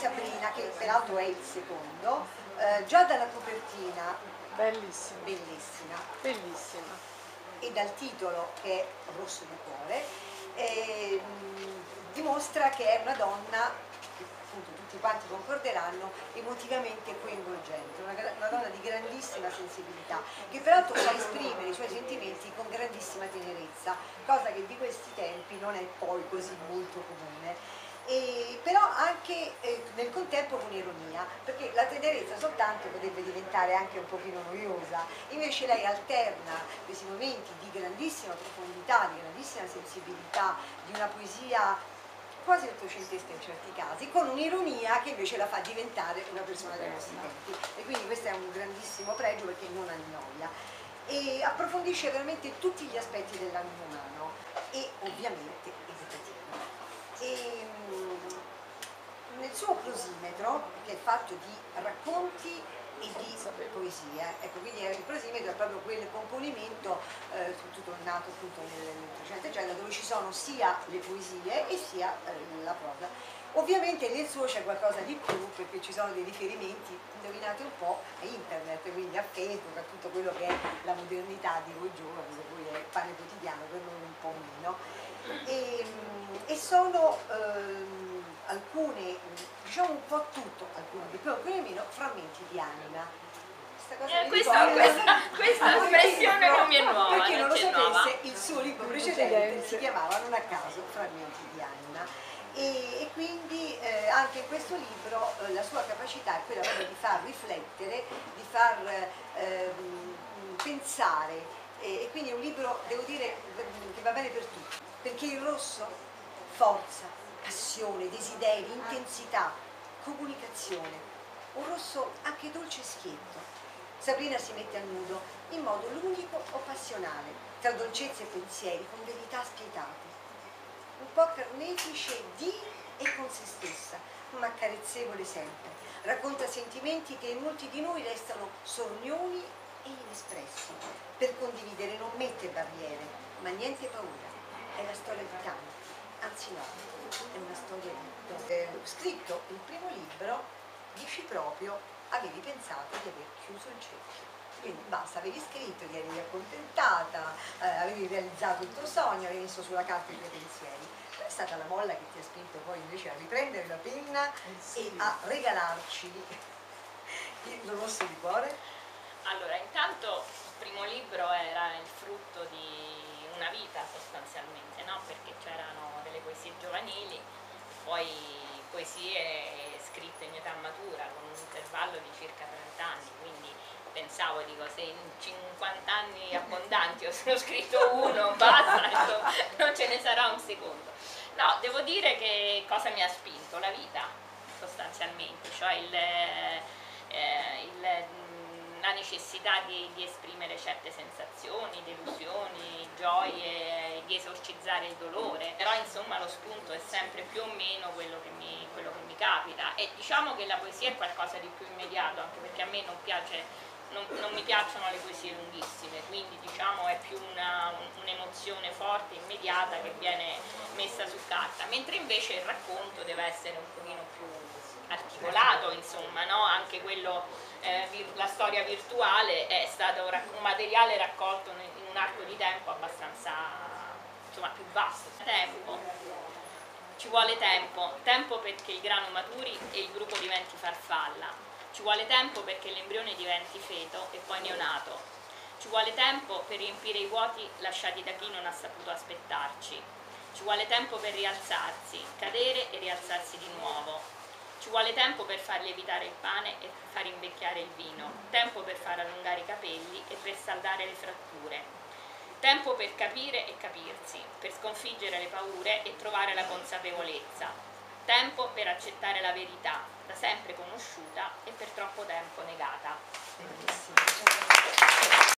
Sabrina, che peraltro è il secondo, già dalla copertina, bellissima, e dal titolo che è Rosso di Cuore, dimostra che è una donna che appunto tutti quanti concorderanno emotivamente coinvolgente, una donna di grandissima sensibilità, che peraltro sa esprimere i suoi sentimenti con grandissima tenerezza, cosa che di questi tempi non è poi così molto comune. Però anche nel contempo con ironia, perché la tenerezza soltanto potrebbe diventare anche un pochino noiosa, invece lei alterna questi momenti di grandissima profondità, di grandissima sensibilità, di una poesia quasi ottocentesca in certi casi, con un'ironia che invece la fa diventare una persona dei nostri tempi, e quindi questo è un grandissimo pregio perché non annoia e approfondisce veramente tutti gli aspetti dell'animo umano e ovviamente nel suo prosimetro, che è fatto di racconti e di poesie, ecco, quindi il prosimetro è proprio quel componimento tutto nato appunto nel 300, dove ci sono sia le poesie e sia la prosa. Ovviamente nel suo c'è qualcosa di più, perché ci sono dei riferimenti, indovinate un po', a internet, quindi a Facebook, a tutto quello che è la modernità di voi giovani, per cui è il pane quotidiano, per noi un po' meno. E sono alcune, diciamo un po' tutto, alcune di più, alcune meno, frammenti di anima. Questa espressione non mi è nuova. Perché non lo sapesse, il suo libro precedente si chiamava non a caso Frammenti di anima. E quindi anche in questo libro la sua capacità è quella proprio di far riflettere, di far pensare. E quindi è un libro, devo dire, che va bene per tutti, perché il rosso, forza, passione, desideri, intensità, comunicazione, un rosso anche dolce e schietto. Sabrina si mette a nudo in modo lungico o passionale, tra dolcezze e pensieri, con verità spietate, un po' carnefice di e con se stessa, ma carezzevole sempre, racconta sentimenti che in molti di noi restano sornioni e inespressi. Per condividere non mette barriere, ma niente paura. È la storia di tanti, anzi no, è una storia di tanti. Scritto il primo libro, dici proprio, avevi pensato di aver chiuso il cerchio. Quindi basta, avevi scritto, ti eri accontentata, avevi realizzato il tuo sogno, avevi messo sulla carta i tuoi pensieri. Qual è stata la molla che ti ha spinto poi invece a riprendere la penna e a regalarci il Rosso di Cuore? Allora, intanto il primo libro era il frutto di una vita sostanzialmente, no? Perché c'erano delle poesie giovanili, poi poesie scritte in età matura, con un intervallo di circa 30 anni, quindi pensavo, dico, se in 50 anni abbondanti ho solo scritto uno, basta, insomma, non ce ne sarà un secondo. No, devo dire che cosa mi ha spinto? La vita, sostanzialmente, cioè la necessità di esprimere certe sensazioni, delusioni, gioie, di esorcizzare il dolore, però insomma lo spunto è sempre più o meno quello che mi capita, e diciamo che la poesia è qualcosa di più immediato, anche perché a me non mi piacciono le poesie lunghissime, quindi diciamo è più un'emozione forte, immediata, che viene messa su carta, mentre invece il racconto deve essere un pochino più articolato, insomma, no? Anche quello, la storia virtuale è stato un materiale raccolto in un arco di tempo abbastanza, insomma, più vasto. Ci vuole tempo perché il grano maturi e il bruco diventi farfalla, ci vuole tempo perché l'embrione diventi feto e poi neonato, ci vuole tempo per riempire i vuoti lasciati da chi non ha saputo aspettarci, ci vuole tempo per rialzarsi, cadere e rialzarsi di nuovo. Ci vuole tempo per far lievitare il pane e far invecchiare il vino, tempo per far allungare i capelli e per saldare le fratture, tempo per capire e capirsi, per sconfiggere le paure e trovare la consapevolezza, tempo per accettare la verità, da sempre conosciuta e per troppo tempo negata.